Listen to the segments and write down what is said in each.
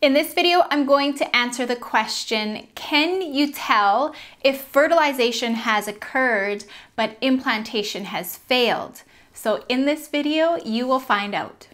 In this video, I'm going to answer the question, can you tell if fertilization has occurred but implantation has failed? So in this video, you will find out.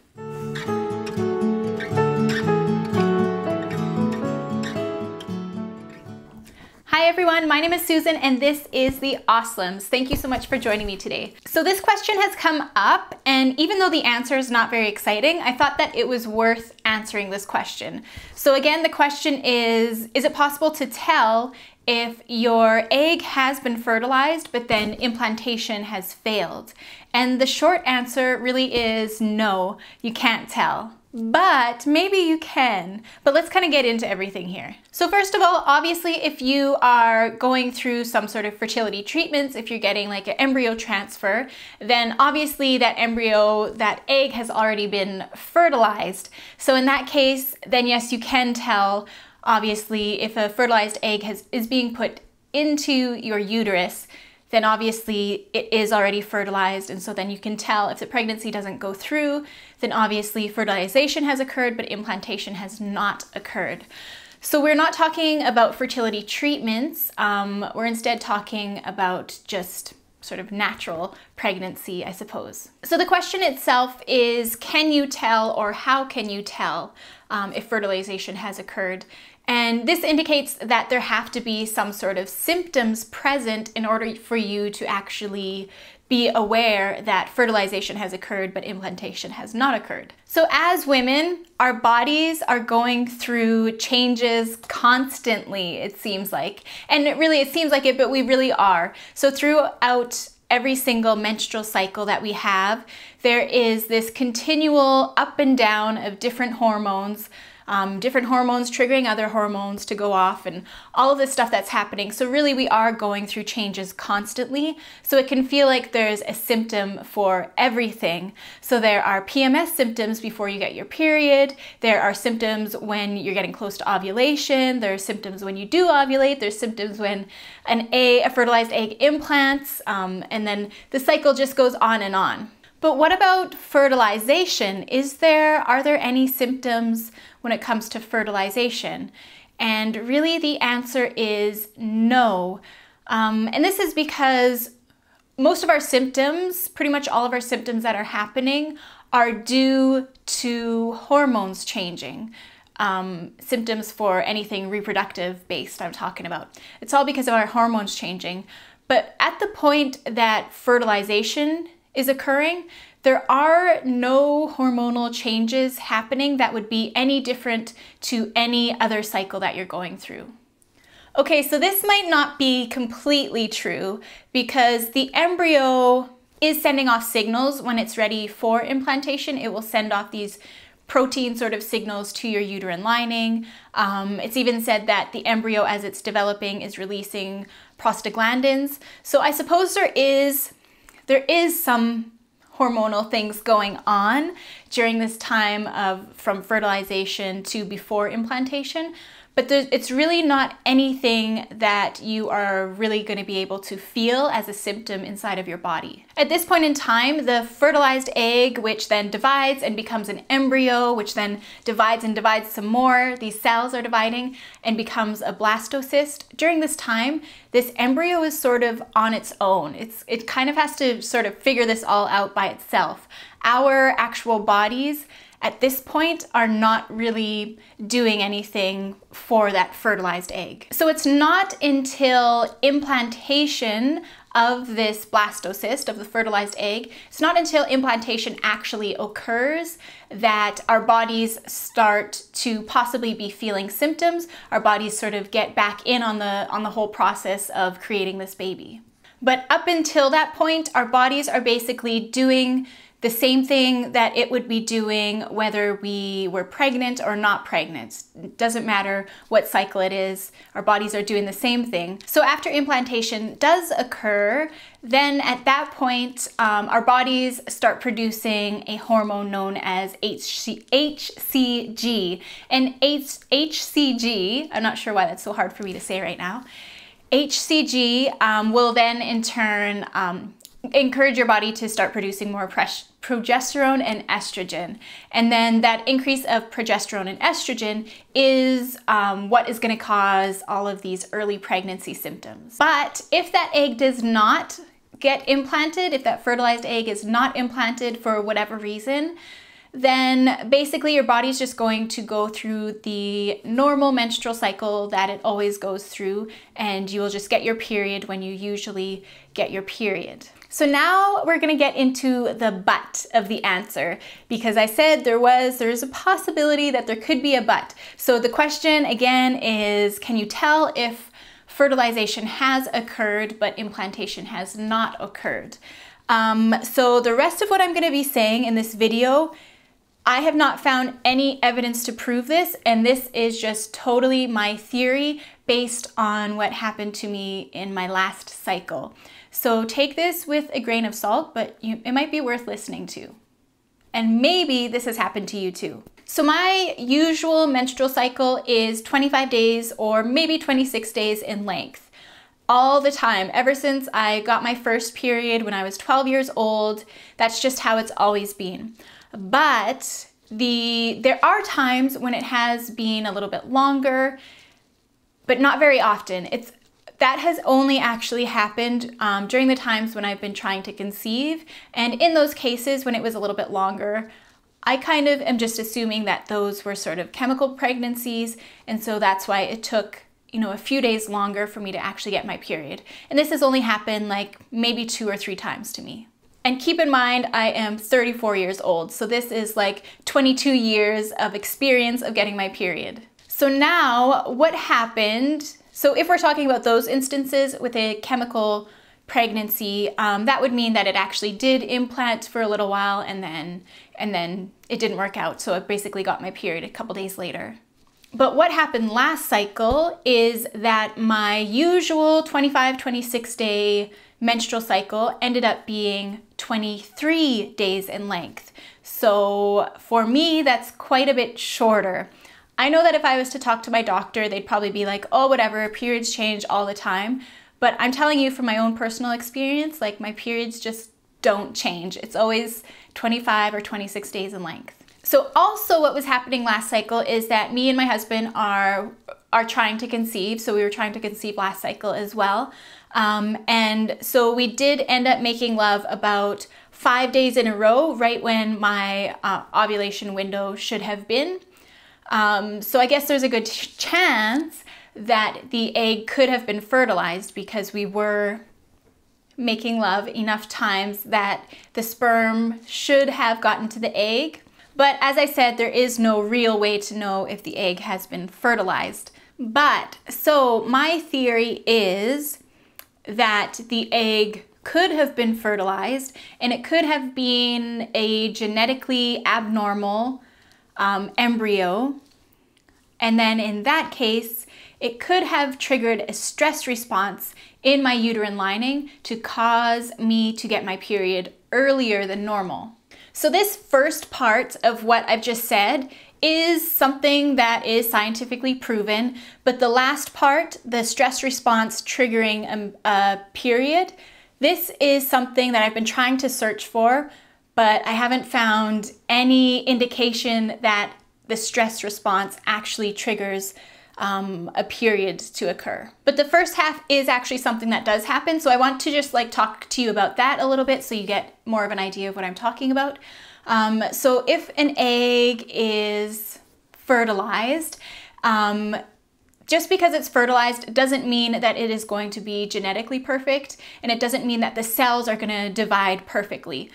Hi everyone, my name is Susan and this is The Aweslims. Thank you so much for joining me today. So this question has come up and even though the answer is not very exciting, I thought that it was worth answering this question. So again, the question is it possible to tell if your egg has been fertilized but then implantation has failed? And the short answer really is no, you can't tell. But maybe you can. But let's kind of get into everything here. So first of all, obviously, if you are going through some sort of fertility treatments, if you're getting like an embryo transfer, then obviously that embryo, that egg has already been fertilized. So in that case, then yes, you can tell, obviously, if a fertilized egg is being put into your uterus, then obviously it is already fertilized, and so then you can tell if the pregnancy doesn't go through, then obviously fertilization has occurred, but implantation has not occurred. So we're not talking about fertility treatments, we're instead talking about just sort of natural pregnancy, I suppose. So the question itself is, can you tell or how can you tell if fertilization has occurred? And this indicates that there have to be some sort of symptoms present in order for you to actually be aware that fertilization has occurred but implantation has not occurred. So as women, our bodies are going through changes constantly, it seems like. And it seems like it, but we really are. So throughout every single menstrual cycle that we have, there is this continual up and down of different hormones triggering other hormones to go off and all of this stuff that's happening. So really we are going through changes constantly. So it can feel like there's a symptom for everything. So there are PMS symptoms before you get your period. There are symptoms when you're getting close to ovulation. There are symptoms when you do ovulate. There's symptoms when a fertilized egg implants. And then the cycle just goes on and on. But what about fertilization? Are there any symptoms when it comes to fertilization? And really the answer is no. And this is because most of our symptoms, pretty much all of our symptoms that are happening, are due to hormones changing. Symptoms for anything reproductive based, I'm talking about. It's all because of our hormones changing. But at the point that fertilization is occurring, there are no hormonal changes happening that would be any different to any other cycle that you're going through. Okay, so this might not be completely true because the embryo is sending off signals when it's ready for implantation. It will send off these protein sort of signals to your uterine lining. It's even said that the embryo as it's developing is releasing prostaglandins. So I suppose there is some hormonal things going on during this time from fertilization to before implantation, but it's really not anything that you are really going to be able to feel as a symptom inside of your body. At this point in time, the fertilized egg, which then divides and becomes an embryo, which then divides and divides some more, these cells are dividing and becomes a blastocyst. During this time, this embryo is sort of on its own. It kind of has to sort of figure this all out by itself. Our actual bodies at this point are not really doing anything for that fertilized egg. So it's not until implantation of this blastocyst, of the fertilized egg, it's not until implantation actually occurs that our bodies start to possibly be feeling symptoms. Our bodies sort of get back in on the whole process of creating this baby. But up until that point, our bodies are basically doing the same thing that it would be doing whether we were pregnant or not pregnant. It doesn't matter what cycle it is, our bodies are doing the same thing. So after implantation does occur, then at that point, our bodies start producing a hormone known as HCG. And HCG, I'm not sure why that's so hard for me to say right now, HCG will then in turn encourage your body to start producing more progesterone and estrogen. And then that increase of progesterone and estrogen is what is going to cause all of these early pregnancy symptoms. But if that egg does not get implanted, if that fertilized egg is not implanted for whatever reason, then basically your body's just going to go through the normal menstrual cycle that it always goes through, and you will just get your period when you usually get your period. So now we're gonna get into the but of the answer, because I said there's a possibility that there could be a but. So the question again is, can you tell if fertilization has occurred but implantation has not occurred? So the rest of what I'm gonna be saying in this video, I have not found any evidence to prove this, and this is just totally my theory based on what happened to me in my last cycle. So take this with a grain of salt, but it might be worth listening to. And maybe this has happened to you too. So my usual menstrual cycle is 25 days or maybe 26 days in length. All the time, ever since I got my first period when I was 12 years old, that's just how it's always been. But there are times when it has been a little bit longer, but not very often. That has only actually happened during the times when I've been trying to conceive. And in those cases, when it was a little bit longer, I kind of am just assuming that those were sort of chemical pregnancies. And so that's why it took, you know, a few days longer for me to actually get my period. And this has only happened like maybe 2 or 3 times to me. And keep in mind, I am 34 years old, so this is like 22 years of experience of getting my period. So now, what happened? So if we're talking about those instances with a chemical pregnancy, that would mean that it actually did implant for a little while, and then it didn't work out, so I basically got my period a couple days later. But what happened last cycle is that my usual 25, 26 day menstrual cycle ended up being 23 days in length. So for me, that's quite a bit shorter. I know that if I was to talk to my doctor, they'd probably be like, oh, whatever, periods change all the time. But I'm telling you from my own personal experience, like my periods just don't change. It's always 25 or 26 days in length. So also what was happening last cycle is that me and my husband are trying to conceive. So we were trying to conceive last cycle as well. And so we did end up making love about 5 days in a row, right when my ovulation window should have been. So I guess there's a good chance that the egg could have been fertilized, because we were making love enough times that the sperm should have gotten to the egg. But as I said, there is no real way to know if the egg has been fertilized. But so my theory is that the egg could have been fertilized, and it could have been a genetically abnormal embryo. And then in that case, it could have triggered a stress response in my uterine lining to cause me to get my period earlier than normal. So this first part of what I've just said is something that is scientifically proven, but the last part, the stress response triggering a period, this is something that I've been trying to search for, but I haven't found any indication that the stress response actually triggers a period to occur. But the first half is actually something that does happen, so I want to just like talk to you about that a little bit so you get more of an idea of what I'm talking about. So if an egg is fertilized, just because it's fertilized doesn't mean that it is going to be genetically perfect, and it doesn't mean that the cells are going to divide perfectly.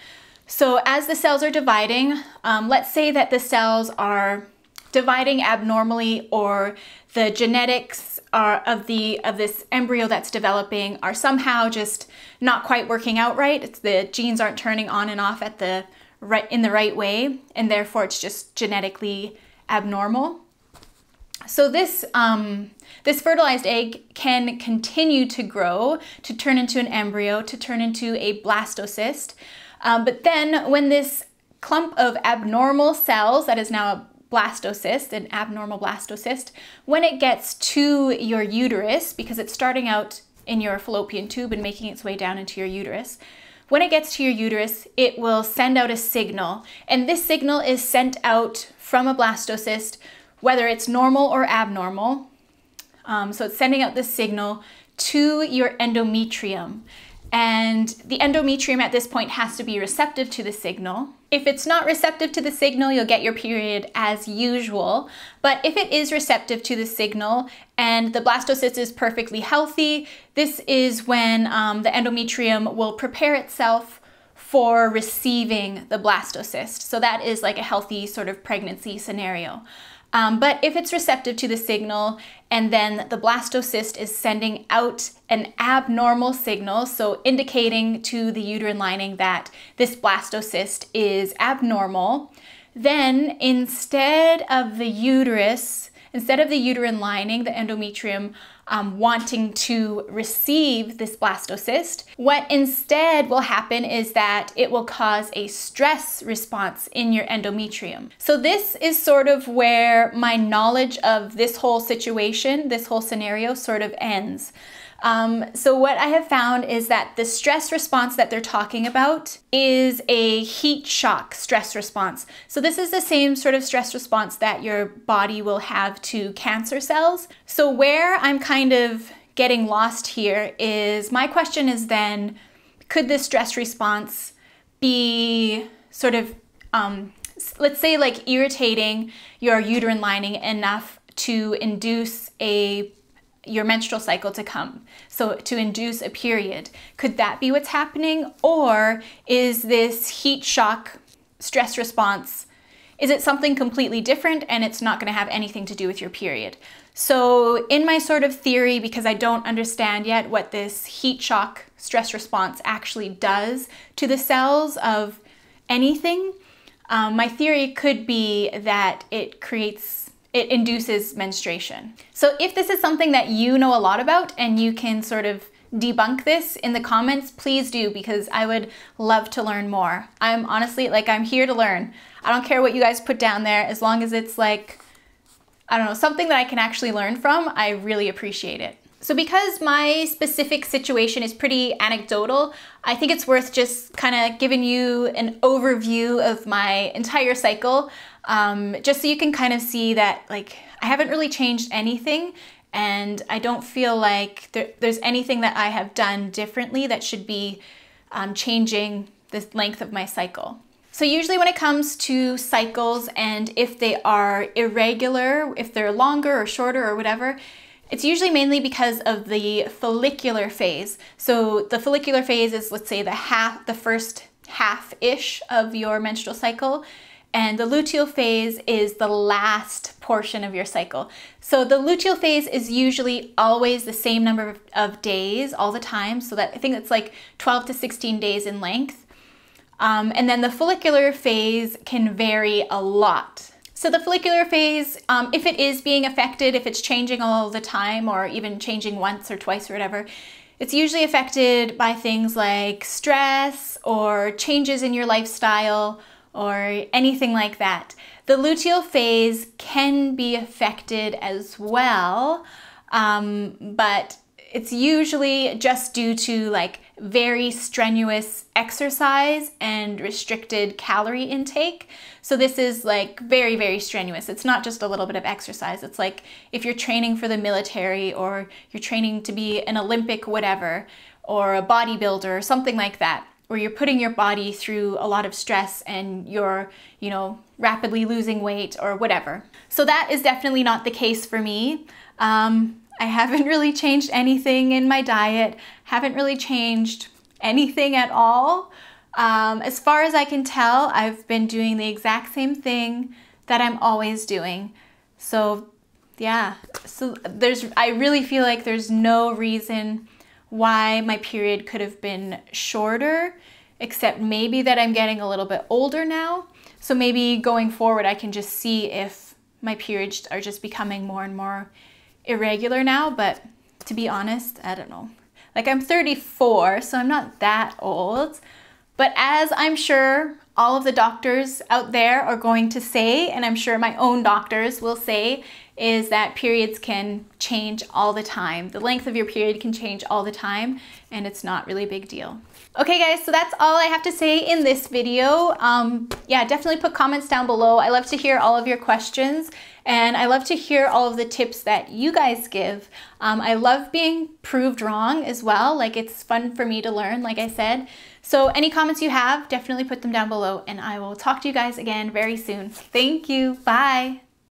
So as the cells are dividing, let's say that the cells are dividing abnormally, or the genetics of this embryo that's developing are somehow just not quite working out right. The genes aren't turning on and off in the right way, and therefore it's just genetically abnormal. So this fertilized egg can continue to grow, to turn into an embryo, to turn into a blastocyst. But then when this clump of abnormal cells, that is now a blastocyst, an abnormal blastocyst, when it gets to your uterus, because it's starting out in your fallopian tube and making its way down into your uterus, when it gets to your uterus, it will send out a signal. And this signal is sent out from a blastocyst, whether it's normal or abnormal. So it's sending out this signal to your endometrium. And the endometrium at this point has to be receptive to the signal. If it's not receptive to the signal, you'll get your period as usual. But if it is receptive to the signal and the blastocyst is perfectly healthy, this is when the endometrium will prepare itself for receiving the blastocyst. So that is like a healthy sort of pregnancy scenario. But if it's receptive to the signal and then the blastocyst is sending out an abnormal signal, so indicating to the uterine lining that this blastocyst is abnormal, then instead of the uterine lining, the endometrium wanting to receive this blastocyst, what instead will happen is that it will cause a stress response in your endometrium. So this is sort of where my knowledge of this whole situation, this whole scenario sort of ends. So what I have found is that the stress response that they're talking about is a heat shock stress response. So this is the same sort of stress response that your body will have to cancer cells. So where I'm kind of getting lost here is my question is then, could this stress response be sort of, let's say like irritating your uterine lining enough to induce your menstrual cycle to come, so to induce a period. Could that be what's happening? Or is this heat shock stress response, is it something completely different and it's not gonna have anything to do with your period? So in my sort of theory, because I don't understand yet what this heat shock stress response actually does to the cells of anything, my theory could be that it induces menstruation. So if this is something that you know a lot about and you can sort of debunk this in the comments, please do, because I would love to learn more. I'm honestly, like, I'm here to learn. I don't care what you guys put down there, as long as it's like, I don't know, something that I can actually learn from, I really appreciate it. So because my specific situation is pretty anecdotal, I think it's worth just kind of giving you an overview of my entire cycle, just so you can kind of see that, like, I haven't really changed anything and I don't feel like there's anything that I have done differently that should be changing the length of my cycle. So usually when it comes to cycles and if they are irregular, if they're longer or shorter or whatever, it's usually mainly because of the follicular phase. So the follicular phase is, let's say, the first half-ish of your menstrual cycle, and the luteal phase is the last portion of your cycle. So the luteal phase is usually always the same number of days all the time, so that I think it's like 12 to 16 days in length. And then the follicular phase can vary a lot. So the follicular phase, if it is being affected, if it's changing all the time or even changing once or twice or whatever, it's usually affected by things like stress or changes in your lifestyle or anything like that. The luteal phase can be affected as well, but it's usually just due to like very strenuous exercise and restricted calorie intake. So this is like very, very strenuous. It's not just a little bit of exercise. It's like if you're training for the military or you're training to be an Olympic whatever or a bodybuilder or something like that, where you're putting your body through a lot of stress and you're, you know, rapidly losing weight or whatever. So that is definitely not the case for me. I haven't really changed anything in my diet, haven't really changed anything at all. As far as I can tell, I've been doing the exact same thing that I'm always doing. So yeah, so I really feel like there's no reason why my period could have been shorter, except maybe that I'm getting a little bit older now. So maybe going forward, I can just see if my periods are just becoming more and more irregular now, but to be honest, I don't know. Like, I'm 34, so I'm not that old, but as I'm sure all of the doctors out there are going to say, and I'm sure my own doctors will say, is that periods can change all the time. The length of your period can change all the time, and it's not really a big deal. Okay guys, so that's all I have to say in this video. Yeah, definitely put comments down below. I love to hear all of your questions, and I love to hear all of the tips that you guys give. I love being proved wrong as well. Like, it's fun for me to learn, like I said. So any comments you have, definitely put them down below, and I will talk to you guys again very soon. Thank you, bye.